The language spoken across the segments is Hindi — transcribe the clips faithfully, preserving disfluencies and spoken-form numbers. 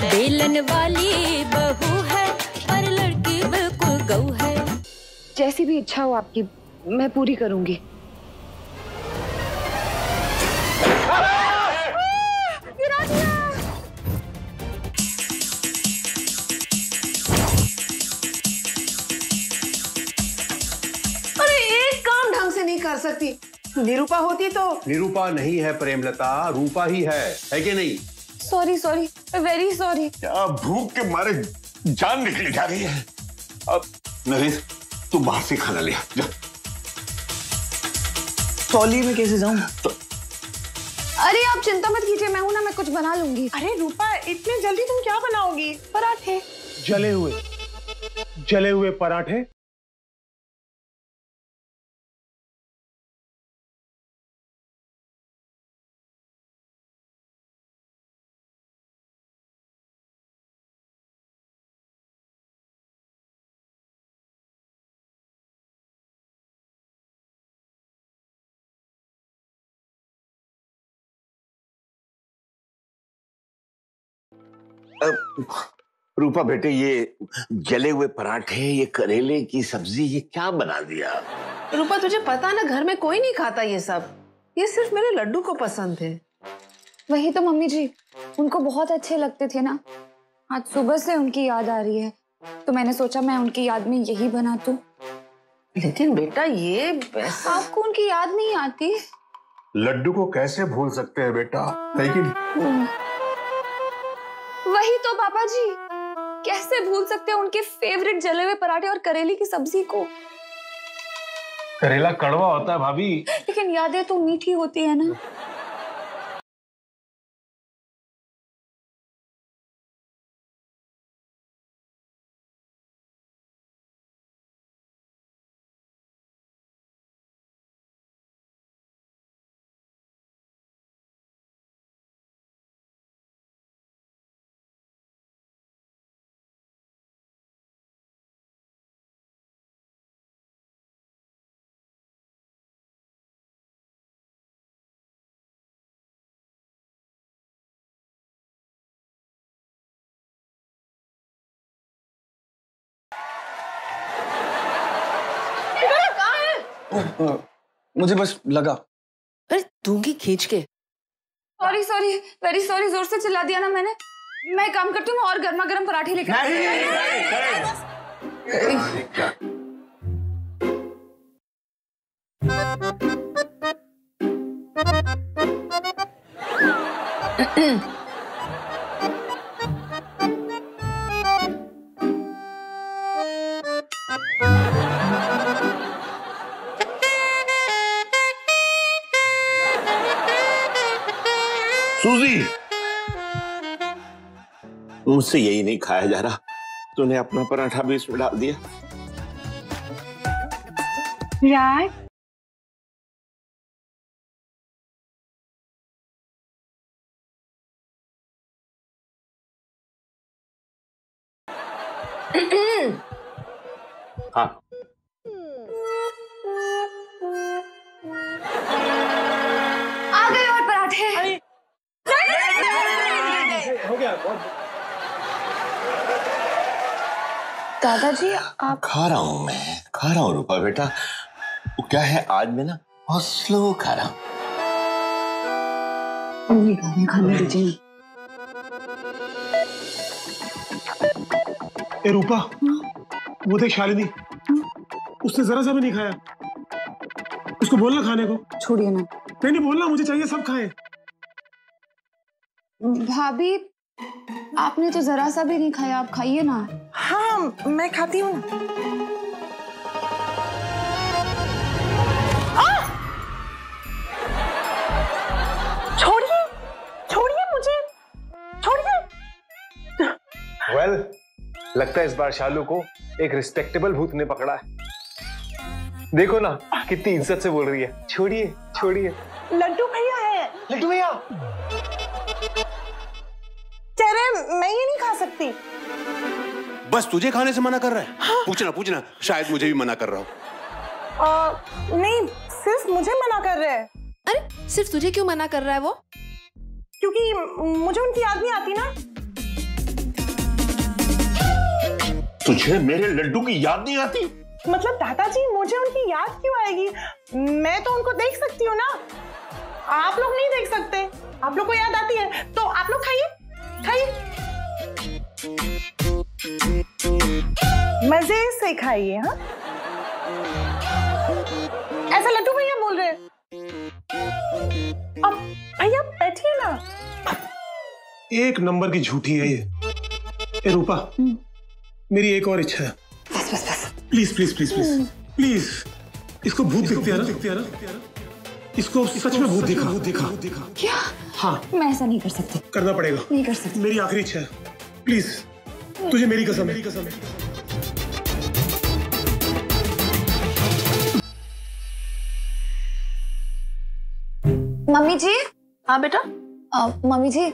बेलन वाली बहू है पर लड़की बिल्कुल गऊ है। जैसी भी इच्छा हो आपकी मैं पूरी करूंगी। कर सकती निरूपा होती तो निरूपा नहीं है प्रेमलता, रूपा ही है, है कि नहीं? Sorry sorry very sorry. भूख के मारे जान निकली जा रही है। अब नरेश तू बाहर से खाना ले जा। टॉली में कैसे जाऊं? तो... अरे आप चिंता मत कीजिए, मैं हूं ना, मैं कुछ बना लूंगी। अरे रूपा इतने जल्दी तुम क्या बनाओगी? पराठे, जले हुए जले हुए पराठे। रूपा बेटे ये जले हुए पराठे, ये करेले की सब्जी, ये क्या बना दिया? रूपा तुझे पता ना घर में कोई नहीं खाता ये सब, ये सिर्फ मेरे लड्डू को पसंद है। वही तो मम्मी जी, उनको बहुत अच्छे लगते थे ना। आज सुबह से उनकी याद आ रही है तो मैंने सोचा मैं उनकी याद में यही बना दूं। लेकिन बेटा ये आपको उनकी याद नहीं आती? लड्डू को कैसे भूल सकते हैं बेटा, लेकिन वही तो पापा जी, कैसे भूल सकते हैं उनके फेवरेट जले हुए पराठे और करेले की सब्जी को। करेला कड़वा होता है भाभी, लेकिन यादें तो मीठी होती है ना। मुझे बस लगा। अरे दूंगी खींच के। सॉरी सॉरी वेरी सॉरी, जोर से चिल्ला दिया ना मैंने। मैं काम करती हूँ और गर्मा गर्म पराठे लेकर। नहीं नहीं नहीं नहीं। सूजी, मुझसे यही नहीं खाया जा रहा, तूने अपना पराठा भी इसमें डाल दिया। यार हाँ आ गए और पराठे हो गया। दादाजी आप खा रहा हूँ, मैं खा रहा हूँ रूपा बेटा। वो क्या है आज मैं ना बहुत स्लो खा रहा हूँ। खाने दीजिए। ए रूपा वो देख शालिनी, उसने जरा सा भी नहीं खाया। उसको बोलना खाने को। छोड़िए ना। नहीं नहीं बोलना, मुझे चाहिए सब खाए। भाभी आपने तो जरा सा भी नहीं खाया, आप खाइए ना। हाँ मैं खाती हूँ ना। छोड़िए छोड़िए मुझे, छोड़िए। वेल well, लगता है इस बार शालू को एक रिस्पेक्टेबल भूत ने पकड़ा है। देखो ना कितनी इज्जत से बोल रही है, छोड़िए छोड़िए। लड्डू भैया है। लड्डू भैया मैं ये नहीं खा सकती। बस तुझे खाने से मना कर रहा है। हाँ। पूछना पूछना, शायद मुझे भी मना कर रहा हो। आ, नहीं सिर्फ मुझे मना कर रहा है। अरे सिर्फ तुझे क्यों मना कर रहा है वो? क्योंकि मुझे उनकी याद नहीं आती ना। तुझे मेरे लड्डू की याद नहीं आती? मतलब दादा जी मुझे उनकी याद क्यों आएगी? मैं तो उनको देख सकती हूँ ना, आप लोग नहीं देख सकते। आप लोग को याद आती है तो आप लोग खाइए खाइए, मजे से खाइए। हाँ, ऐसा लड्डू भैया बोल रहे हैं। अब भैया बैठिए ना। एक नंबर की झूठी है ये। ए रूपा, मेरी एक और इच्छा है। बस बस बस, please please please please please, इसको भूत दिखती है ना, इसको सच में भूत दिखा दिखा दिखा। क्या? हाँ, मैं ऐसा नहीं कर सकती। करना पड़ेगा। नहीं कर सकती। मेरी आखिरी इच्छा है, प्लीज, तुझे मेरी कसम मेरी कसम। मम्मी जी। हाँ बेटा। मम्मी जी,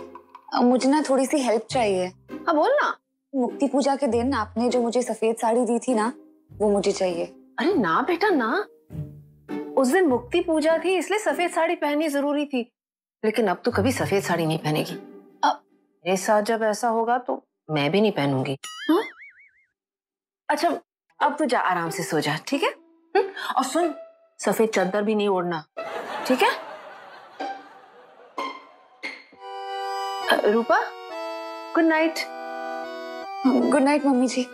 मुझे ना थोड़ी सी हेल्प चाहिए। हाँ बोल ना। मुक्ति पूजा के दिन आपने जो मुझे सफेद साड़ी दी थी ना, वो मुझे चाहिए। अरे ना बेटा ना, उस दिन मुक्ति पूजा थी इसलिए सफेद साड़ी पहननी जरूरी थी, लेकिन अब तो कभी सफेद साड़ी नहीं पहनेगी। अब मेरे साथ जब ऐसा होगा तो मैं भी नहीं पहनूंगी। हाँ? अच्छा, अब तो जा आराम से सो जा, ठीक है? हुँ? और सुन, सफेद चादर भी नहीं ओढ़ना, ठीक है? Rupa, good night. Good night mummy ji.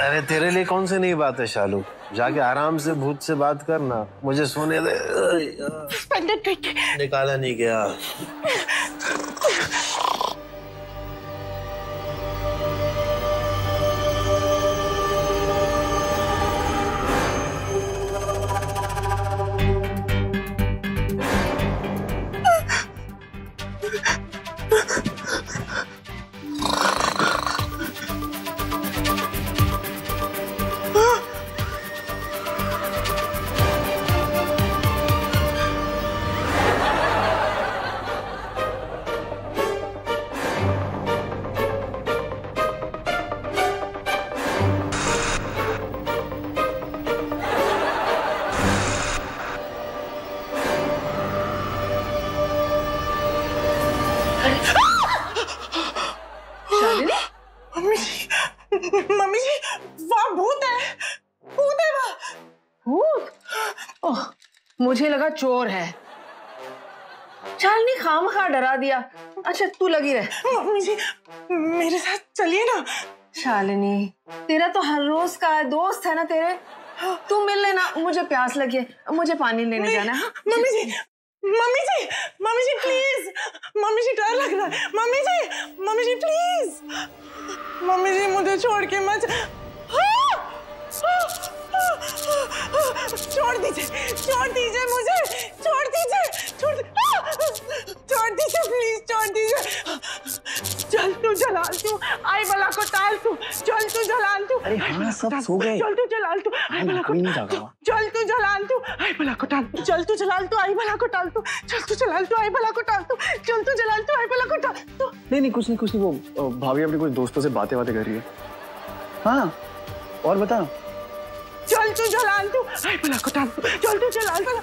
अरे तेरे लिए कौन सी नई बात है शालू, जाके आराम से भूत से बात करना, मुझे सोने दे। निकाला नहीं गया। मुझे लगा चोर है। चालनी खाम खा डरा दिया। अच्छा तू लगी रहे। मम्मी जी, मेरे साथ चलिए ना। शालिनी, तेरा तो हर रोज का है, दोस्त है ना तेरे, तू मिल लेना। मुझे प्यास लगी है, मुझे पानी लेने जाना है। Mummy ji mummy ji mummy ji please, mummy ji डर लग रहा है। Mummy ji mummy ji please, mummy ji मुझे छोड़ के मत, छोड़ दीजिए छोड़ दीजिए मुझे, छोड़ दीजिए छोड़ छोड़ दीजिए प्लीज, छोड़ दीजिए। चल तू जलाल तू, आई बला को टाल तू, चल तू जलाल तू। अरे हाँ, सब सो गए। चल तू जलाल तू, आई बला को टाल, चल तू जलाल तू, आई बला को टाल, चल तू जलाल तू, आई बला को टाल तू, चल तू जलाल तू, आई बला को टाल तू, चल तू जलाल तू, आई बला को टाल तू। नहीं नहीं कुछ नहीं कुछ नहीं, वो भाभी अपने कुछ दोस्तों से बातें बातें कर रही है। हाँ और बता। चल तू जलाल तू, आई बला को टाल तू, चल तू जलाल तू।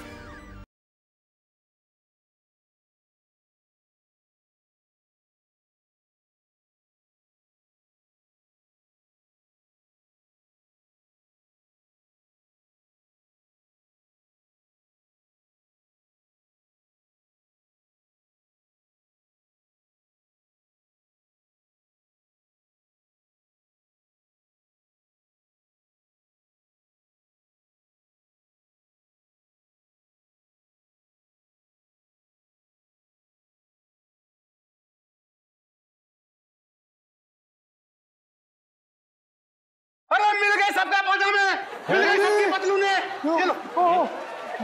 अरे मिल गए सबका पतलू ने, मिल गए सबके पतलू ने। चलो,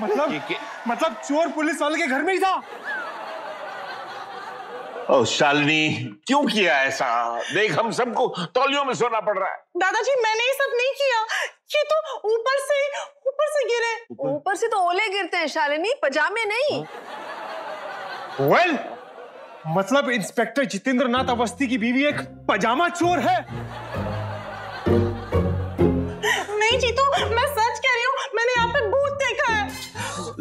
मतलब मतलब चोर पुलिस वाले के घर में ही था। ओ शालिनी, क्यों किया ऐसा? देख हम सबको तौलियों में सोना पड़ रहा है। दादाजी मैंने ये सब नहीं किया, ये तो ऊपर से ऊपर से गिरे। ऊपर से तो ओले गिरते हैं शालिनी, पजामे नहीं। well, मतलब इंस्पेक्टर जितेंद्रनाथ अवस्थी की बीवी एक पजामा चोर है। नहीं जीतू, मैं सच कह रही हूँ, मैंने यहाँ पे भूत देखा है।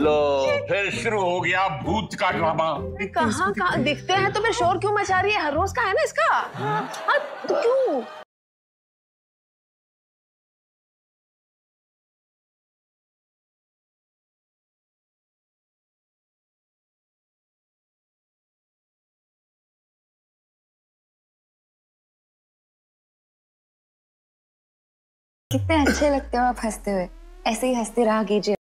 लो फिर शुरू हो गया भूत का ड्रामा। कहाँ कहाँ दिखते हैं तो फिर शोर क्यों मचा रही है? हर रोज का है ना इसका। हाँ तो क्यों? कितने अच्छे लगते हो आप हंसते हुए, ऐसे ही हंसते रहा कीजिए।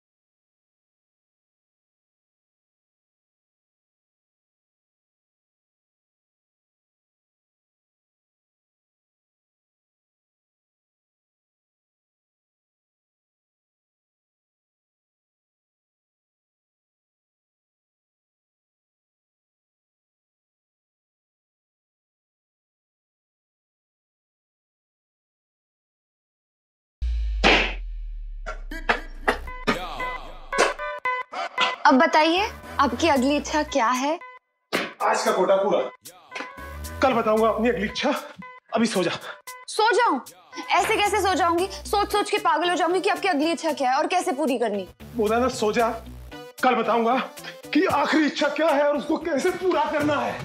अब बताइए आपकी अगली इच्छा क्या है? आज का कोटा पूरा, कल बताऊंगा अपनी अगली इच्छा। अभी सो जा। सो जाऊं? ऐसे कैसे सो जाऊंगी? सोच सोच के पागल हो जाऊंगी कि आपकी अगली इच्छा क्या है और कैसे पूरी करनी। बोला ना सो जा, कल बताऊंगा कि आखिरी इच्छा क्या है और उसको कैसे पूरा करना है।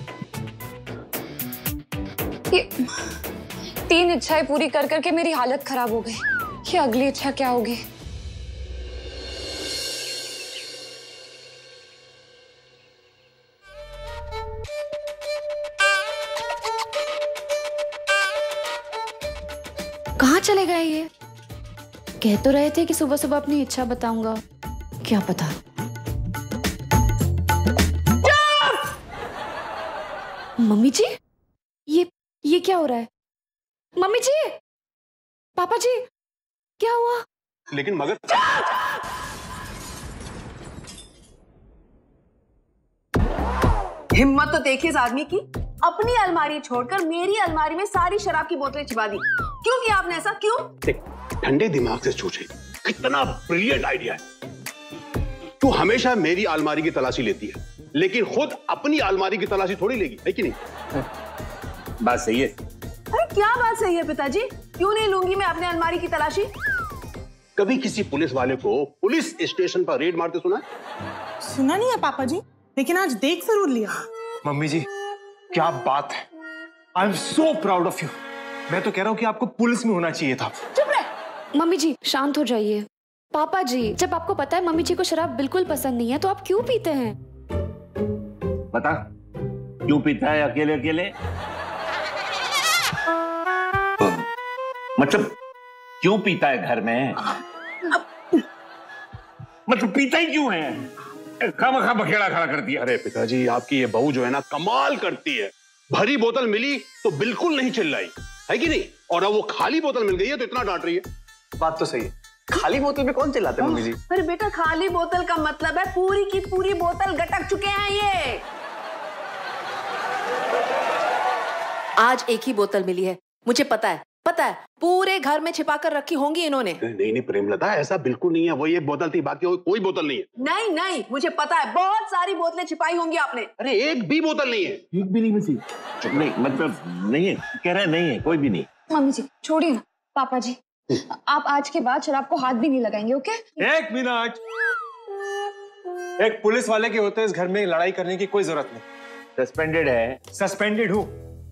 ये तीन इच्छाएं पूरी कर करके मेरी हालत खराब हो गई। ये अगली इच्छा क्या होगी? कहाँ चले गए ये? कह तो रहे थे कि सुबह सुबह अपनी इच्छा बताऊंगा, क्या पता। मम्मी जी, ये ये क्या हो रहा है? मम्मी जी, पापा जी, क्या हुआ? लेकिन मगर हिम्मत तो देखिए इस आदमी की, अपनी अलमारी छोड़कर मेरी अलमारी में सारी शराब की बोतलें छिपा दी। क्यों किया आपने ऐसा? क्यों? देख, ठंडे दिमाग से सोचे, कितना ब्रिलियंट आइडिया है। तू हमेशा मेरी अलमारी की तलाशी लेती है, लेकिन खुद अपनी अलमारी की तलाशी थोड़ी लेगी, है कि नहीं? बात सही है। अरे क्या बात सही है पिताजी? क्यों नहीं लूंगी मैं अपने अलमारी की तलाशी? कभी किसी पुलिस वाले को पुलिस स्टेशन पर रेड मारते सुना? सुना नहीं है पापा जी, लेकिन आज देख जरूर लिया। मम्मी जी क्या बात है, I am so proud of you. मैं तो कह रहा हूँ कि आपको पुलिस में होना चाहिए था। चुप रहे। मम्मी जी शांत हो जाइए। पापा जी, जब आपको पता है मम्मी जी को शराब बिल्कुल पसंद नहीं है तो आप क्यों पीते हैं? बता, क्यों पीता है अकेले अकेले? मतलब क्यों पीता है घर में? मतलब पीता ही क्यों है? खामखा बखेड़ा खड़ा करती है। अरे पिताजी, आपकी ये बहू जो है ना, कमाल करती है। भरी बोतल मिली तो बिल्कुल नहीं चिल्लाई, है कि नहीं? और अब वो खाली बोतल मिल गई है तो इतना डांट रही है। बात तो सही है, खाली बोतल पे कौन चिल्लाते हैं मम्मी जी? पर बेटा खाली बोतल का मतलब है पूरी की पूरी बोतल गटक चुके हैं ये। आज एक ही बोतल मिली है, मुझे पता है, पता है। पूरे घर में छिपा कर रखी होंगी इन्होंने। नहीं नहीं प्रेमलता, ऐसा बिल्कुल नहीं है। वो ये बोतल थी, बाकी कोई बोतल नहीं है। नहीं नहीं, मुझे पता है, बहुत सारी बोतलें छिपाई होंगी आपने। अरे एक भी बोतल नहीं है, एक भी नहीं मिली। नहीं मतलब नहीं है, कह रहे नहीं है, कोई भी नहीं। मम्मी जी छोड़िए ना, पापा जी आप आज के बाद शराब को हाथ भी नहीं लगाएंगे, ओके? एक मिनट, एक पुलिस वाले के होते इस घर में लड़ाई करने की कोई जरूरत नहीं। सस्पेंडेड है। सस्पेंडेड हूँ,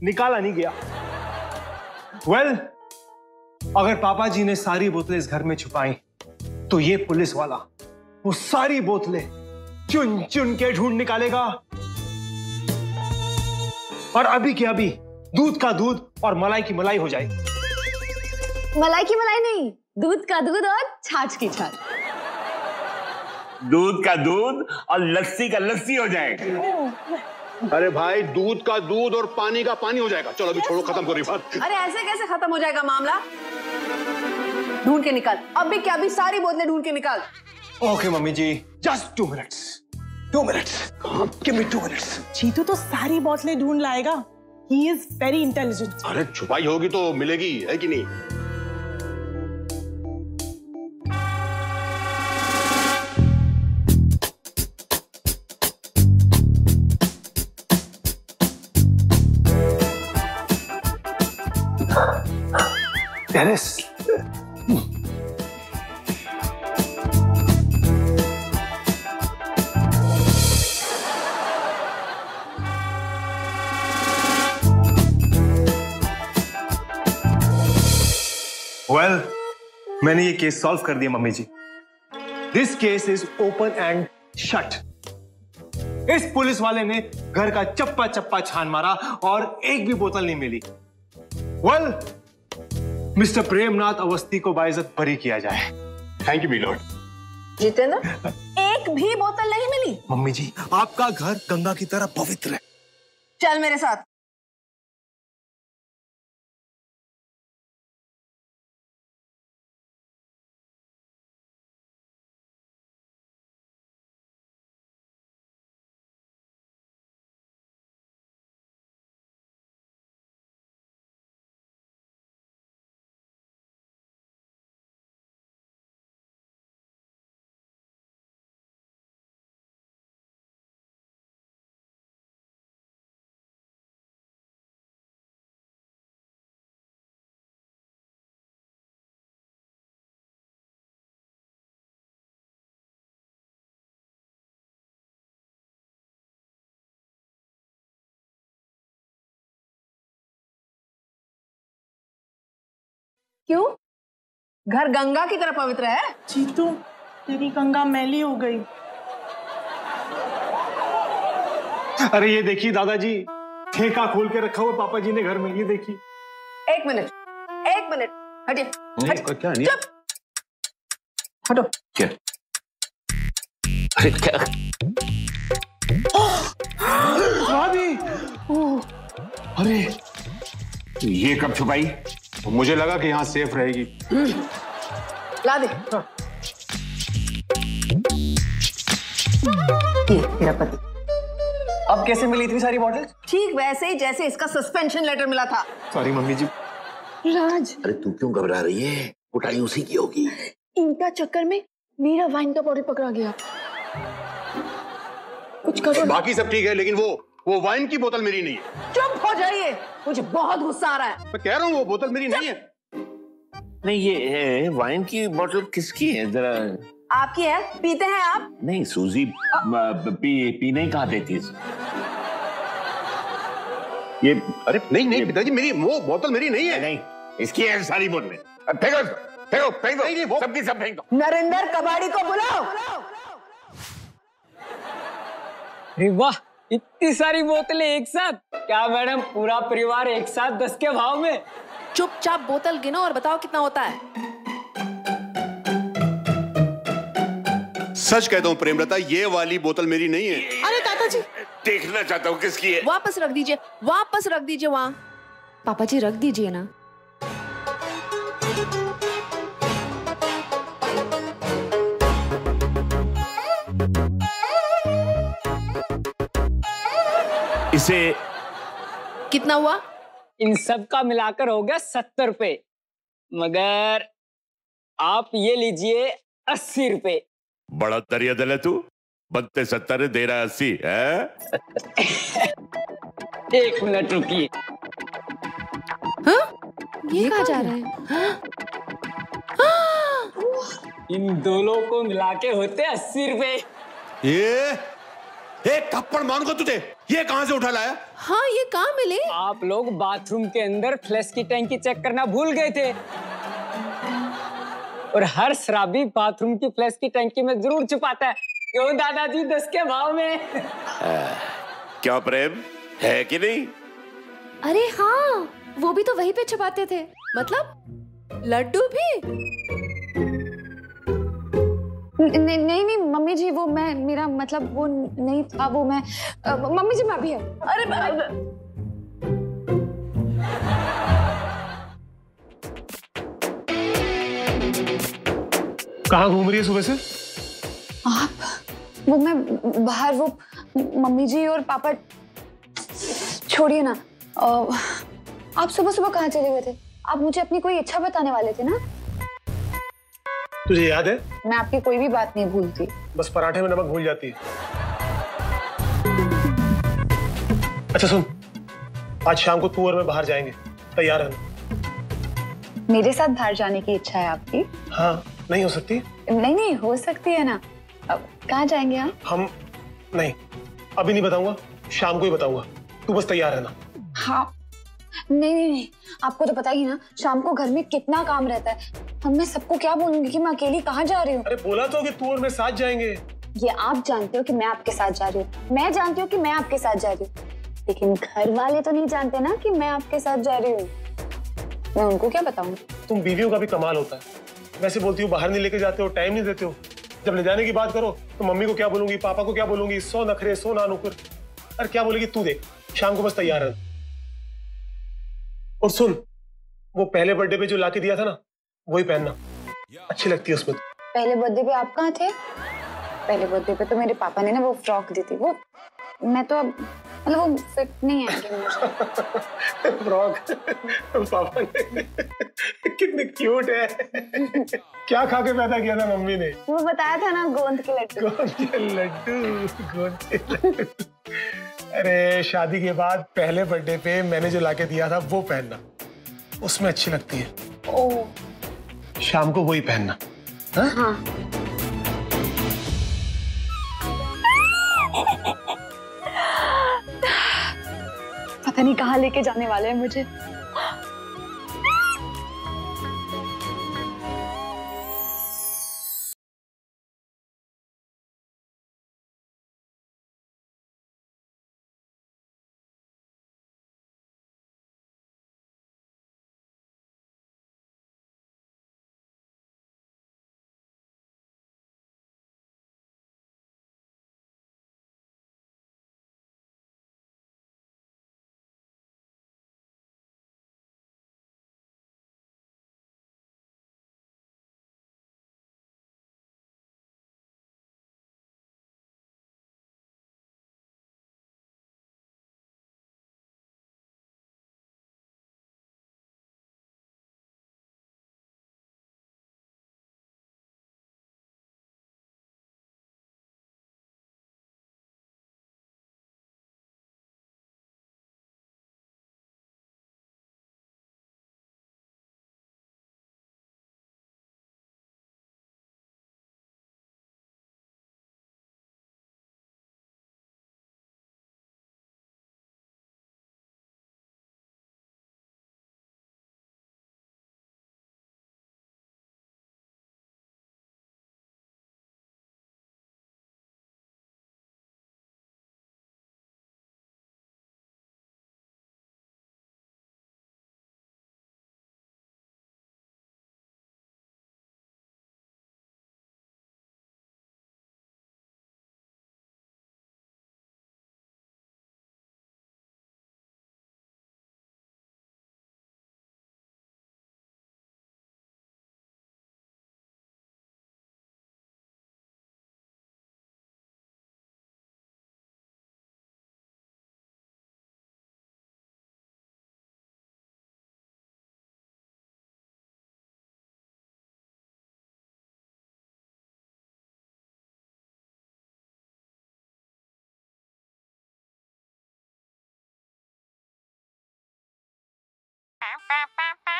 निकाला नहीं गया। वेल well, अगर पापा जी ने सारी बोतलें इस घर में छुपाई तो ये पुलिस वाला वो सारी बोतलें चुन चुन के ढूंढ निकालेगा और अभी के अभी दूध का दूध और मलाई की मलाई हो जाएगी। मलाई की मलाई नहीं, दूध का दूध और छाछ की छाछ। दूध का दूध और लस्सी का लस्सी हो जाएगा। अरे भाई, दूध का दूध और पानी का पानी हो जाएगा। चलो अभी छोड़ो, खत्म करो ये बात। अरे ऐसे कैसे खत्म हो जाएगा मामला? ढूंढ के निकाल, अभी क्या अभी सारी बोतलें ढूंढ के निकाल। Okay mummy ji, just two minutes, two minutes, give me two minutes. Jitu तो सारी बोतलें ढूंढ लाएगा, ही इज वेरी इंटेलिजेंट। अरे छुपाई होगी तो मिलेगी, है कि नहीं? terrace. Well, मैंने ये केस सॉल्व कर दिया mummy ji. This case is open and shut. इस पुलिस वाले ने घर का चप्पा चप्पा छान मारा और एक भी बोतल नहीं मिली. Well, मिस्टर प्रेमनाथ अवस्थी को बाइज्जत बरी किया जाए. Thank you, my lord. Jitendra, एक भी बोतल नहीं मिली. मम्मी जी, आपका घर गंगा की तरह पवित्र है. चल मेरे साथ. क्यों? घर गंगा की तरह पवित्र है? जीतू, तेरी गंगा मैली हो गई। अरे ये देखिए दादाजी, ठेका खोल के रखा हुआ पापा जी ने घर में, ये देखिए। एक मिनट, एक मिनट, हटिए, हटिए, क्या नहीं? हटो। क्या? अरे क्या? दादी, अरे ये कब छुपाई? मुझे लगा कि यहाँ सेफ रहेगी। ला दे। मेरा पति। अब कैसे मिली इतनी सारी बॉटल्स? ठीक वैसे ही जैसे इसका सस्पेंशन लेटर मिला था। Sorry mummy ji. राज। अरे तू क्यों घबरा रही है? उठाई उसी की होगी। इनका चक्कर में मेरा वाइन का बॉटल पकड़ा गया। कुछ करो। बाकी सब ठीक है लेकिन वो वो वाइन की बोतल मेरी नहीं है। चुप हो जाइए, मुझे बहुत गुस्सा आ रहा है। मैं कह रहा हूँ वो बोतल मेरी नहीं है। नहीं ये वाइन की बोतल किसकी है जरा? आपकी है, पीते हैं आप? नहीं सूजी पी पीने ही कहाँ देती है ये? अरे नहीं नहीं पिताजी मेरी वो बोतल मेरी नहीं है। नहीं इसकी है सारी बोतलें। फेंको फेंको फेंको सबकी सब फेंको। नरेंद्र कबाड़ी को बुलाओ। इतनी सारी बोतलें एक साथ? क्या मैडम पूरा परिवार एक साथ दस के भाव में? चुपचाप बोतल गिनो और बताओ कितना होता है। सच कहता हूँ प्रेमलता ये वाली बोतल मेरी नहीं है। अरे ताता जी देखना चाहता हूँ किसकी है। वापस रख दीजिए, वापस रख दीजिए वहाँ। पापा जी रख दीजिए ना। इसे कितना हुआ? इन सब का मिलाकर हो गया सत्तर रुपए, मगर आप ये लीजिए अस्सी रुपए। बड़ा दरिया दल है तू, बनते सत्तर दे रहा अस्सी है। एक मिनट रुकिए। हाँ? ये, ये कहाँ जा रहा है? हाँ? हाँ? इन दोनों को मिलाके होते अस्सी रुपए। ये एक थप्पड़ मांगो तुझे, ये कहाँ से उठा लाया? हाँ ये कहाँ मिले? आप लोग बाथरूम के अंदर फ्लश की टैंकी चेक करना भूल गए थे और हर शराबी बाथरूम की फ्लश की टैंकी में जरूर छुपाता है। क्यों दादाजी दस के भाव में? आ, क्या प्रेम है कि नहीं? अरे हाँ वो भी तो वहीं पे छुपाते थे, मतलब लड्डू भी। नहीं नहीं नहीं मम्मी जी वो मैं मेरा मतलब वो नहीं था वो मैं आ, मम्मी जी मैं भी है। अरे कहाँ घूम रही है सुबह से आप? वो मैं बाहर वो मम्मी जी और पापा छोड़िए ना। आ, आप सुबह सुबह कहाँ चले गए थे? आप मुझे अपनी कोई इच्छा बताने वाले थे ना। तुझे याद है? मैं आपकी कोई भी बात नहीं भूलती, बस पराठे में नमक भूल जाती है। अच्छा सुन, आज शाम को तू और मैं बाहर जाएंगे, तैयार है ना? मेरे साथ बाहर जाने की इच्छा है आपकी? हाँ, नहीं हो सकती? नहीं नहीं हो सकती है ना। अब कहाँ जाएंगे आप? हम नहीं, अभी नहीं बताऊंगा, शाम को ही बताऊंगा। तू बस तैयार है ना? हाँ। नहीं नहीं नहीं, आपको तो पता ही ना शाम को घर में कितना काम रहता है। अब मैं सबको क्या बोलूंगी कि मैं अकेली कहाँ जा रही हूँ? अरे बोला तो कि तू और मैं साथ जाएंगे। ये आप जानते हो कि मैं आपके साथ जा रही हूँ, मैं जानती हूँ कि मैं आपके साथ जा रही हूँ, लेकिन घर वाले तो नहीं जानते ना कि मैं आपके साथ जा रही हूँ। मैं उनको क्या बताऊँ? तुम बीवियों का भी कमाल होता है, वैसे बोलती हो बाहर नहीं लेके जाते हो, टाइम नहीं देते हो। जब ले जाने की बात करो तो मम्मी को क्या बोलूंगी, पापा को क्या बोलूंगी, सौ नखरे सौ ना नुकुर। अरे क्या बोलेगी तू? देख शाम को बस तैयार है। और सुन, वो पहले बर्थडे पे जो लाके दिया था ना, वही पहनना, अच्छी लगती है उसमें। पहले बर्थडे पे आप कहाँ थे? पहले बर्थडे पे तो मेरे पापा ने ना वो फ्रॉक दी थी, वो मैं तो अब मतलब वो फिट नहीं है। फ्रॉक पापा ने कितने क्यूट है। क्या खा के पैदा किया था मम्मी ने? वो बताया था ना, गोंद के लड्डू। गोंद के लड्डू, गोंद के लड्डू। अरे शादी के बाद पहले बर्थडे पे मैंने जो लाके दिया था वो पहनना, उसमें अच्छी लगती है। ओह, शाम को वही पहनना। हाँ हाँ। पता नहीं कहाँ लेके जाने वाले हैं मुझे।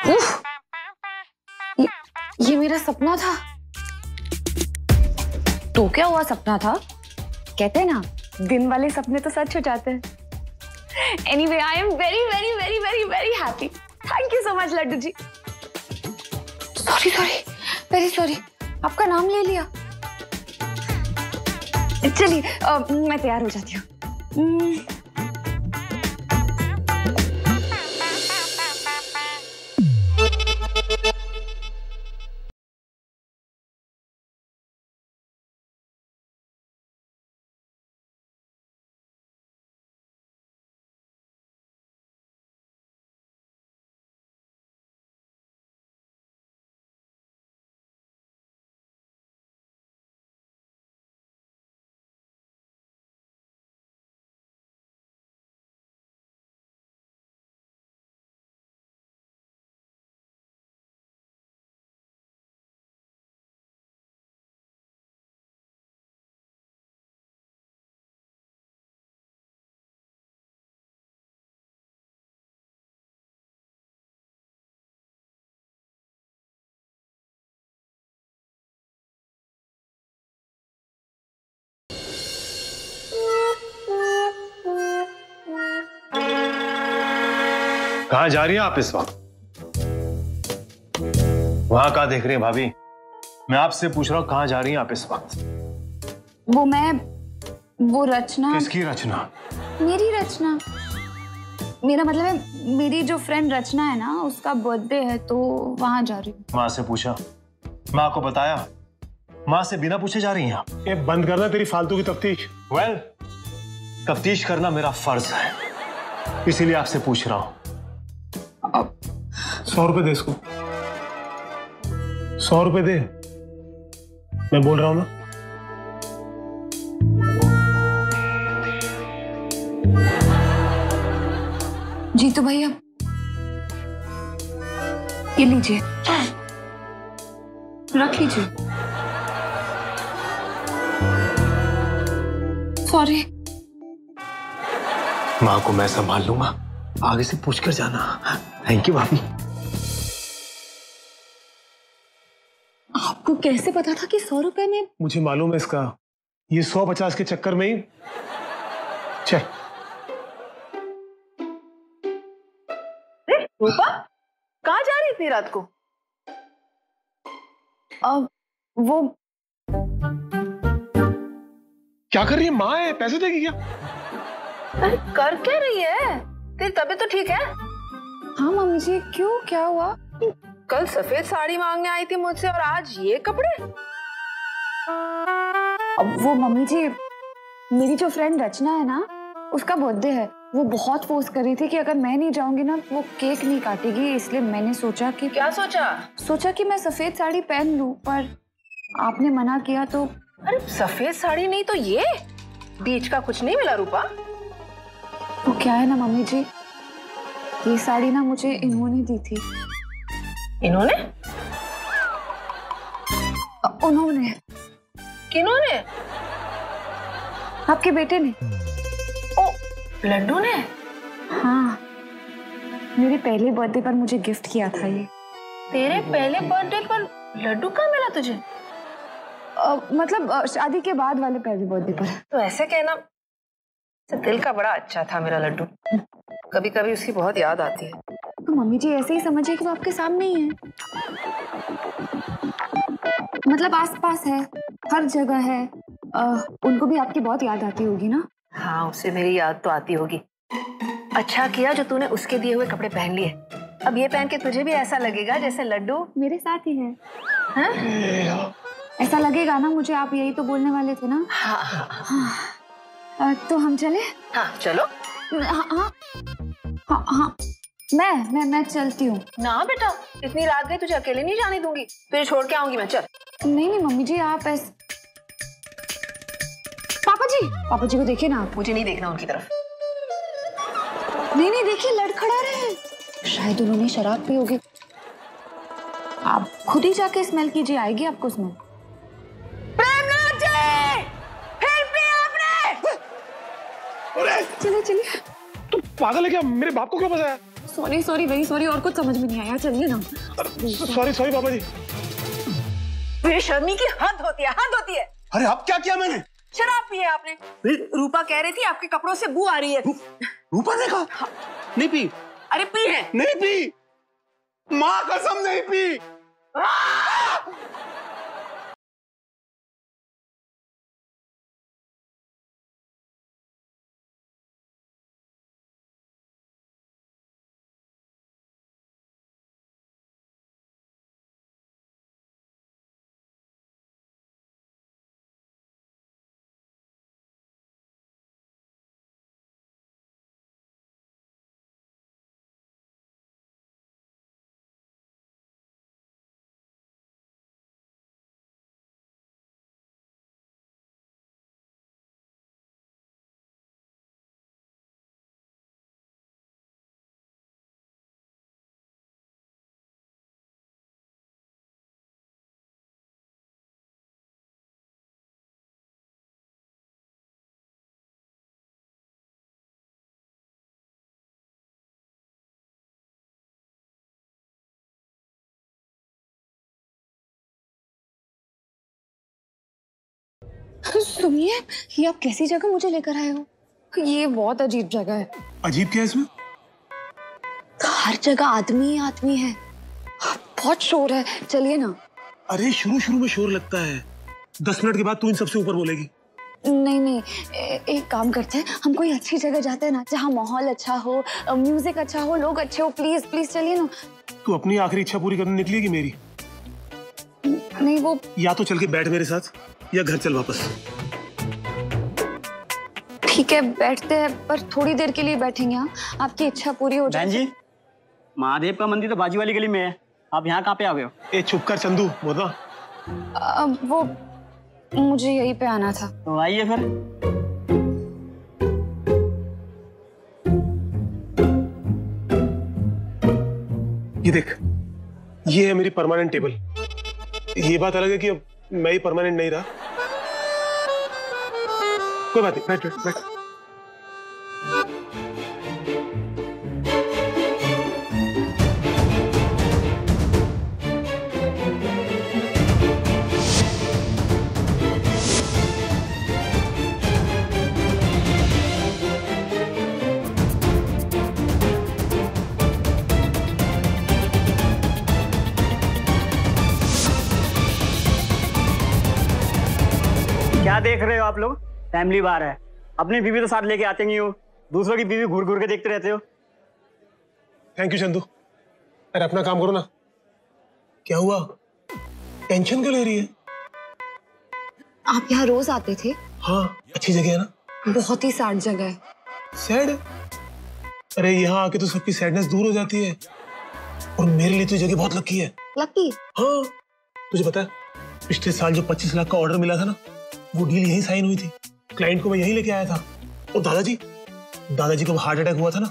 ये, ये मेरा सपना था। तो क्या हुआ, सपना था। कहते हैं ना, दिन वाले सपने तो सच हो जाते हैं। Anyway, I am very, very, very, very, very happy. Thank you so much, Laddu ji. Sorry, sorry, very sorry. आपका नाम ले लिया। चलिए, मैं तैयार हो जाती हूँ। कहाँ जा रही हैं आप इस वक्त? वहाँ कहाँ देख रही हैं भाभी? मैं आपसे पूछ रहा हूँ कहाँ जा रही हैं आप इस वक्त? वो मैं, वो रचना। किसकी रचना? मेरी रचना। मेरा मतलब है मेरी जो फ्रेंड रचना है ना, उसका बर्थडे है तो वहाँ जा रही हूँ। माँ से पूछा? माँ को बताया? माँ से बिना पूछे जा रही हैं आप? ये बंद करना तेरी फालतू की तफ्तीश। वेल, तफ्तीश करना मेरा फर्ज है, इसीलिए आपसे पूछ रहा हूं। अब सौ रुपए दे इसको, सौ रुपए दे, मैं बोल रहा हूं ना। जी तो भैया ये लीजिए, रख लीजिए। सॉरी। माँ को मैं संभाल लूंगा, आगे से पूछ कर जाना। थैंक यू भाभी। आपको कैसे पता था कि सौ रुपए में? मुझे मालूम है इसका, ये सौ पचास के चक्कर में ही। चल रूपा, कहाँ जा रही इतनी रात को? अब वो क्या कर रही है? माँ है, पैसे देगी क्या? अरे कर क्या रही है? तेरी तबीयत तो ठीक है? हाँ मम्मी जी, क्यों, क्या हुआ? कल सफेद साड़ी मांगने आई थी मुझसे और आज ये कपड़े? अब वो मम्मी जी, मेरी जो फ्रेंड रचना है ना, उसका बर्थडे है। वो बहुत फोर्स कर रही थी कि अगर मैं नहीं जाऊंगी ना वो केक नहीं काटेगी, इसलिए मैंने सोचा कि। क्या सोचा? सोचा कि मैं सफेद साड़ी पहन लूं, पर आपने मना किया तो। अरे सफेद साड़ी नहीं तो ये, बीच का कुछ नहीं मिला रूपा? वो क्या है ना मम्मी जी, ये साड़ी ना मुझे इन्होंने दी थी। इन्होंने? उन्होंने। किन्होंने? आपके बेटे ने। ओ, लड्डू ने? हाँ, मेरे पहले बर्थडे पर मुझे गिफ्ट किया था ये। तेरे पहले बर्थडे पर लड्डू कहाँ मिला तुझे? आ, मतलब शादी के बाद वाले पहले बर्थडे पर। तो ऐसे कहना। दिल का बड़ा अच्छा था मेरा लड्डू, कभी कभी उसकी बहुत याद आती है। तो मम्मी जी ऐसे ही समझिए कि वो आपके सामने ही है, मतलब आसपास है, हर जगह है। आ, उनको भी आपकी बहुत याद आती होगी ना? हाँ, उससे मेरी याद तो आती होगी। अच्छा किया जो तूने उसके दिए हुए कपड़े पहन लिए, अब ये पहन के तुझे भी ऐसा लगेगा जैसे लड्डू मेरे साथ ही है। हाँ? ऐसा लगेगा ना मुझे, आप यही तो बोलने वाले थे ना। हाँ, हाँ, हाँ। आ, तो हम चले? हाँ चलो। हाँ हाँ हाँ हाँ मैं मैं मैं चलती हूँ ना। बेटा इतनी रात गई, तुझे अकेले नहीं जाने दूंगी, तुझे छोड़ के आऊंगी मैं, चल। नहीं नहीं मम्मी जी, आप ऐसे। पापा जी, पापा जी को देखिए ना। मुझे नहीं देखना उनकी तरफ। नहीं नहीं देखिए, लड़खड़ा रहे हैं, शायद उन्होंने शराब पी होगी। आप खुद ही जाके स्मेल कीजिए, आएगी आपको स्मेल। चलिए चलिए। तू पागल है क्या? मेरे बाप को क्यों बताया? सॉरी सॉरी भाई, सॉरी, और कुछ समझ में नहीं आया। चलिए ना। सॉरी सॉरी पापा जी। बेशर्मी की हद होती है, हद होती है। अरे आप क्या किया मैंने? शराब पी है आपने। रूपा कह रही थी आपके कपड़ों से बू आ रही है। रूपा ने कहा? हाँ। नहीं पी। अरे पी है। नहीं पी, माँ कसम नहीं पी। सुनिए, ये आप कैसी जगह मुझे लेकर आए हो? ये बहुत अजीब जगह है। अजीब क्या है इसमें? हर जगह आदमी ही आदमी है। बहुत शोर है, चलिए ना। अरे शुरू शुरू में शोर लगता है, दस मिनट के बाद तू इन सबसे ऊपर बोलेगी। नहीं नहीं, ए, एक काम करते हैं, हम कोई अच्छी जगह जाते हैं ना, जहाँ माहौल अच्छा हो, म्यूजिक अच्छा हो, लोग अच्छे हो। प्लीज प्लीज चलिए ना। तू अपनी आखिरी इच्छा पूरी करने निकलेगी मेरी? नहीं वो, या तो चल के बैठ मेरे साथ या घर चल वापस। ठीक है बैठते हैं, पर थोड़ी देर के लिए बैठेंगे। आपकी इच्छा पूरी हो जाए। जी महादेव का मंदिर तो बाजीवाली गली में है, आप यहाँ कहाँ पे आ गए हो? ए चुप कर चंदू, बोला वो मुझे यहीं पे आना था। तो आइए फिर। ये देख, ये है मेरी परमानेंट टेबल। ये बात अलग है कि अब मैं ही परमानेंट नहीं रहा। कोई बात नहीं, बैठ बैठ बैठ। क्या देख रहे हो आप लोग? फैमिली बार है, अपनी बीवी तो साथ लेके आते नहीं हो, दूसरों की बीवी घूर घूर के देखते रहते हो। Thank you Chandu. अरे अपना काम करो ना। क्या हुआ, टेंशन क्यों ले रही है? आप यहाँ रोज आते थे। हाँ अच्छी जगह है ना? बहुत ही सैड जगह है। सैड? अरे यहाँ आके तो सबकी सैडनेस दूर हो जाती है, और मेरे लिए तो जगह बहुत लकी है। लकी? हाँ। तुझे पता है पिछले साल जो पच्चीस लाख का ऑर्डर मिला था ना, वो डील यहीं साइन हुई थी। क्लाइंट को मैं यहीं लेके आया था। और दादाजी दादाजी को हार्ट अटैक हुआ था ना,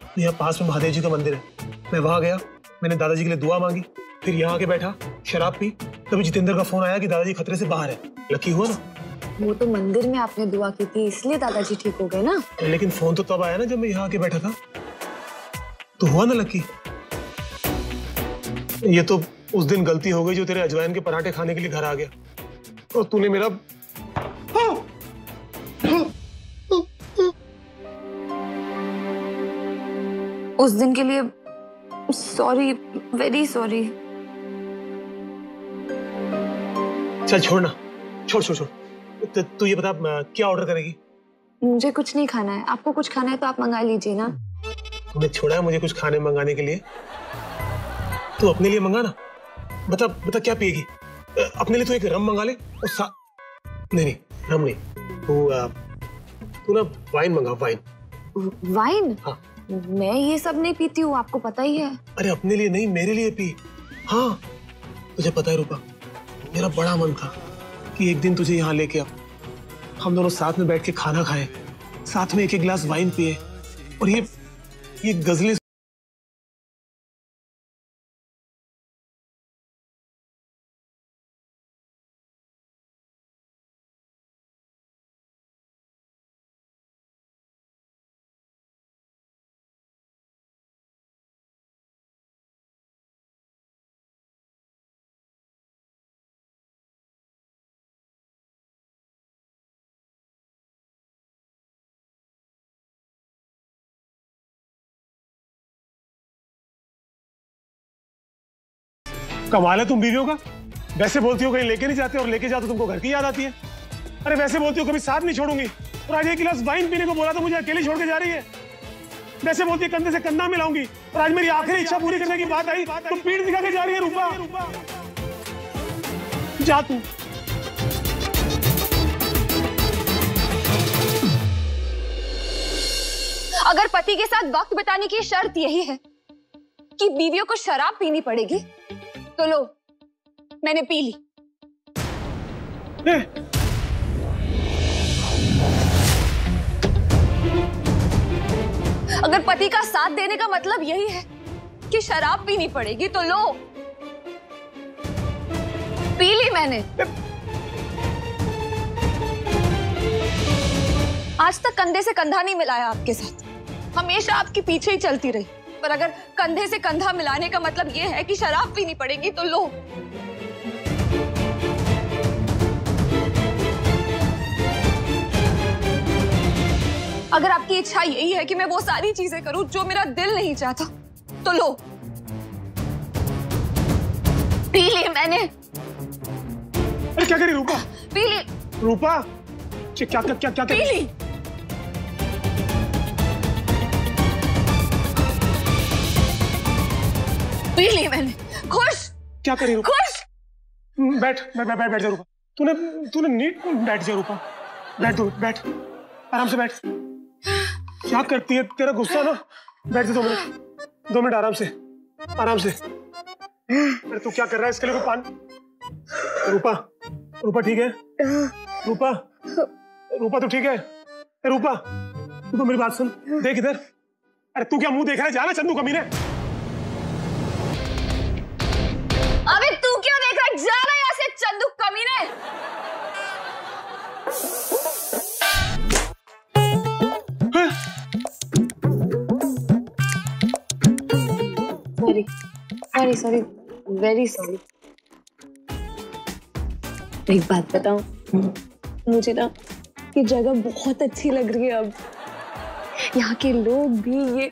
तो यहाँ पास में महादेव जी का मंदिर है, मैं वहाँ गया, मैंने दादाजी के लिए दुआ मांगी, फिर यहाँ आके बैठा, शराब पी, तभी जितेंद्र का फोन आया कि दादाजी खतरे से बाहर है। लकी हुआ ना। वो तो मंदिर में आपने दुआ की थी, इसलिए दादाजी ठीक हो गए ना। लेकिन फोन तो तब आया ना जब मैं यहाँ आके बैठा था, तो हुआ ना लकी। ये तो उस दिन गलती हो गई जो तेरे अजवाइन के पराठे खाने के लिए घर आ गया, और तूने मेरा उस दिन के लिए सॉरी, वेरी सॉरी। चल छोड़ ना, छोड़ छोड़ छोड़। तू ये बता क्या ऑर्डर करेगी? मुझे कुछ नहीं खाना है, आपको कुछ खाना है तो आप मंगा लीजिए ना। तुमने छोड़ा है मुझे कुछ खाने मंगाने के लिए? तू अपने लिए मंगा ना। बता बता क्या पिएगी? अपने लिए तो एक रम मंगा ले, और सा... नहीं नहीं रम नहीं, तू तू ना वाइन मंगा। वाइन? वाइन? हाँ। मैं ये सब नहीं पीती हूँ, आपको पता ही है। अरे अपने लिए नहीं, मेरे लिए पी। हाँ तुझे पता है रूपा, मेरा बड़ा मन था कि एक दिन तुझे यहाँ लेके आओ, हम दोनों साथ में बैठ के खाना खाएं, साथ में एक एक ग्लास वाइन पिए, और ये ये गजलें। कमाल है तुम बीवियों का, वैसे बोलती हो कहीं लेके नहीं जाते, और लेके जाते तुमको घर की याद आती है। अरे वैसे बोलती हो कभी साथ नहीं छोड़ूंगी, और आज एक गिलास वाइन पीने को बोला तो मुझे अकेले छोड़ के जा रही है। वैसे बोलती है कंधे से कंधा मिलाऊंगी, और आज मेरी आखिरी इच्छा पूरी करने की बात आई तो पीठ दिखा के जा रही है। रूपा जा तू। अगर पति के साथ वक्त बिताने की शर्त यही है कि बीवियों को शराब पीनी पड़ेगी, तो लो मैंने पी ली। ए, अगर पति का साथ देने का मतलब यही है कि शराब पीनी पड़ेगी, तो लो पी ली मैंने। ए, आज तक कंधे से कंधा नहीं मिलाया आपके साथ, हमेशा आपके पीछे ही चलती रही, पर अगर कंधे से कंधा मिलाने का मतलब यह है कि शराब पीनी पड़ेगी, तो लो अगर आपकी इच्छा यही है कि मैं वो सारी चीजें करूं जो मेरा दिल नहीं चाहता, तो लो, पी लिए मैंने। अरे क्या करी रूपा? पी ली। रूपा क्या क्या क्या क्या पी ली? पी ली मैंने। खुश? क्या करी रूपा? खुश? बैठ बैठ बैठ बैठ जा रूपा। तूने तूने नीट बैठ जा रूपा। बैठ तू बैठ। आराम से बैठ। क्या करती है तेरा गुस्सा ना? बैठ जा दो मिनट। दो मिनट आराम से। आराम से। अरे तू क्या कर रहा है इसके लिए कोई पान? रूपा, रूपा ठीक है? रूपा, रूपा तो ठीक है? रूपा, तू तो मेरी बात सुन। देख इधर। अरे तू क्या मुंह देख रहा है? जा ना चंदू कमीने। अबे तू क्यों देख रहा है? जा ना यहाँ से चंदू कमीने। Sorry, sorry, sorry, very sorry. एक बात बताऊं? मुझे ना ये जगह बहुत अच्छी लग रही है अब। यहाँ के लोग भी ये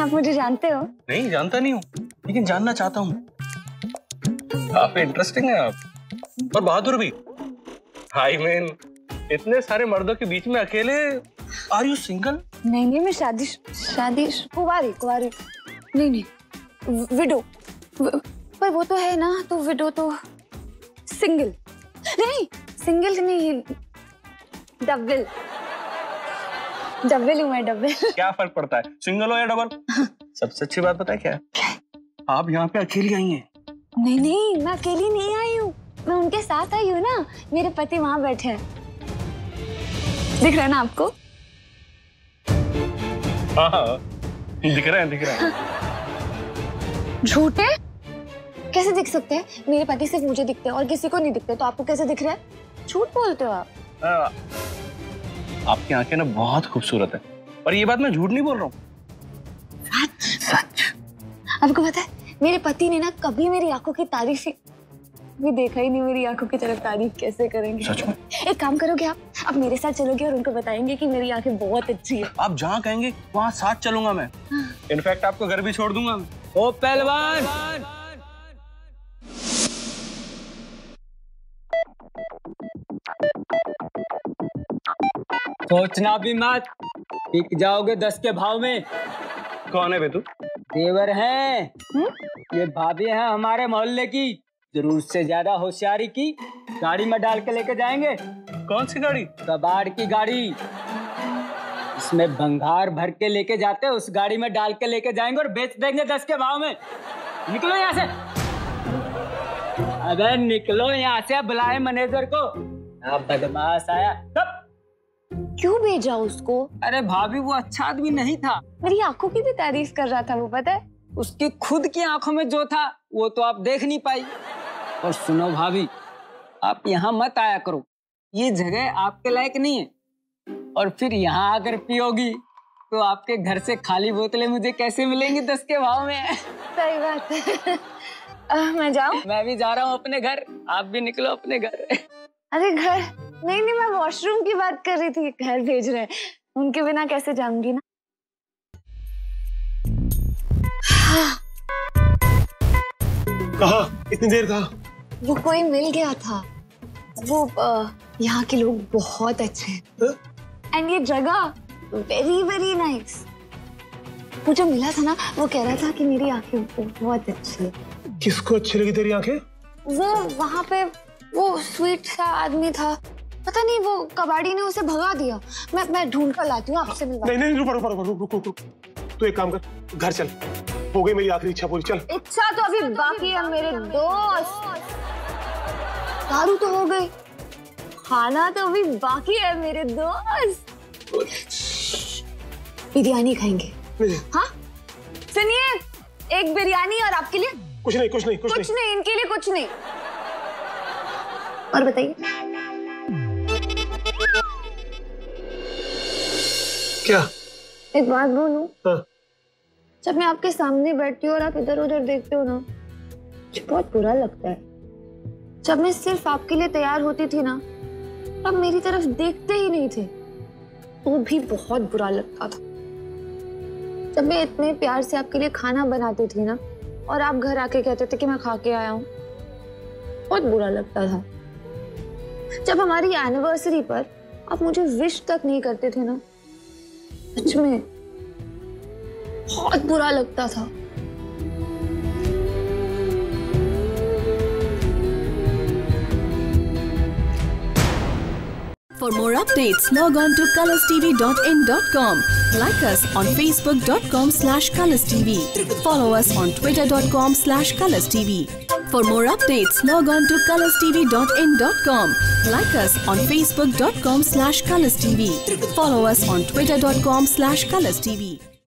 आप मुझे जानते हो? नहीं जानता नहीं हूँ, लेकिन जानना चाहता हूँ। काफी इंटरेस्टिंग है आप, और बहादुर भी। I mean, इतने सारे मर्दों के बीच में अकेले, are you single? नहीं नहीं मैं शादी शादी कुवारी कुवारी नहीं नहीं विडो। पर वो तो है ना, तो विडो तो सिंगल नहीं सिंगल नहीं डबल डबल हूँ मैं डबल। क्या फर्क पड़ता है सिंगल हो या डबल? सबसे अच्छी बात पता है क्या है? आप यहाँ पे अकेली आई हैं? नहीं नहीं मैं अकेली नहीं आई हूँ, मैं उनके साथ आई हूँ ना। मेरे पति वहाँ बैठे हैं, दिख रहा है ना आपको? हाँ दिख रहा है दिख रहा है। झूठे कैसे दिख सकते हैं? मेरे पति सिर्फ मुझे दिखते हैं और किसी को नहीं दिखते, तो आपको कैसे दिख रहा है? झूठ बोलते हो आप। आपकी आंखें ना बहुत खूबसूरत है, और ये बात मैं झूठ नहीं बोल रहा हूँ, सच सच। आपको पता है मेरे पति ने ना कभी मेरी आंखों की तारीफ भी देखा ही नहीं। मेरी आंखों की तरफ तारीफ कैसे करेंगे? सच में? एक काम करोगे आप, आप मेरे साथ चलोगे और उनको बताएंगे कि मेरी आंखें बहुत अच्छी है। आप जहाँ कहेंगे वहाँ साथ चलूंगा मैं। इनफैक्ट आपको घर भी छोड़ दूंगा। ओ पहलवान, सोचना भी मत, बिक जाओगे दस के भाव में। कौन है बे तू? देवर हैं। हुँ? ये भाभी हैं हमारे मोहल्ले की, जरूर से ज्यादा होशियारी की। गाड़ी में डाल के लेके जाएंगे। कौन सी गाड़ी? कबाड़ की गाड़ी, इसमें भंगार भर के लेके जाते हैं, उस गाड़ी में डाल के लेके जाएंगे और बेच देंगे दस के भाव में। निकलो यहाँ से, अगर निकलो यहाँ से। बुलाए मैनेजर को। आप बदमाश आया तब क्यों भेजा उसको? अरे भाभी वो अच्छा आदमी नहीं था, मेरी आंखों की भी तारीफ कर रहा था वो। पता है उसकी खुद की आंखों में जो था वो तो आप देख नहीं पाई। और सुनो भाभी, आप यहाँ मत आया करो, ये जगह आपके लायक नहीं है। और फिर यहाँ आकर पियोगी तो आपके घर से खाली बोतलें मुझे कैसे मिलेंगी दस के भाव में? सही बात है। आ, मैं जाऊँ? मैं भी जा रहा हूँ अपने घर, आप भी निकलो अपने घर। अरे घर नहीं नहीं, मैं वॉशरूम की बात कर रही थी, घर भेज रहे हैं, उनके बिना कैसे जाऊंगी ना। कहाँ इतनी देर था? वो कोई मिल गया था, वो यहाँ के लोग बहुत अच्छे हैं एंड ये जगह वेरी वेरी नाइस। वो जो मिला था ना, वो कह रहा था कि मेरी आंखें बहुत अच्छी। किसको अच्छी लगी तेरी आंखें? वो वहाँ पे वो स्वीट सा आदमी था, पता नहीं वो कबाड़ी ने उसे भगा दिया। मैं मैं ढूंढ कर लाती हूँ, आपसे मिलवा। नहीं नहीं, रुक रुक रुक रुक रुक रुक, तू एक काम कर, घर चल, हो गई मेरी आखिरी इच्छा पूरी, चल। इच्छा तो अभी बाकी है मेरे दोस्त, दारू तो हो गई, खाना तो अभी बाकी है मेरे दोस्त, बिरयानी खाएंगे। हाँ सुनिए, एक बिरयानी और आपके लिए कुछ नहीं कुछ नहीं कुछ, कुछ नहीं।, नहीं इनके लिए कुछ नहीं। और बताइए क्या? एक बात बोलूं? हाँ। जब मैं आपके सामने बैठती हूँ और आप इधर उधर देखते हो ना, मुझे बहुत बुरा लगता है। जब मैं सिर्फ आपके लिए तैयार होती थी ना, आप मेरी तरफ देखते ही नहीं थे, वो भी बहुत बुरा लगता था। जब मैं इतने प्यार से आपके लिए खाना बनाती थी ना, और आप घर आके कहते थे कि मैं खा के आया हूँ, बहुत बुरा लगता था। जब हमारी एनिवर्सरी पर आप मुझे विश तक नहीं करते थे ना, सच में बहुत बुरा लगता था। For more updates, log on to colors t v dot in dot com. Like us on facebook dot com slash colors t v. Follow us on twitter dot com slash colors t v. For more updates, log on to colors t v dot in dot com. Like us on facebook dot com slash colors t v. Follow us on twitter dot com slash colors t v.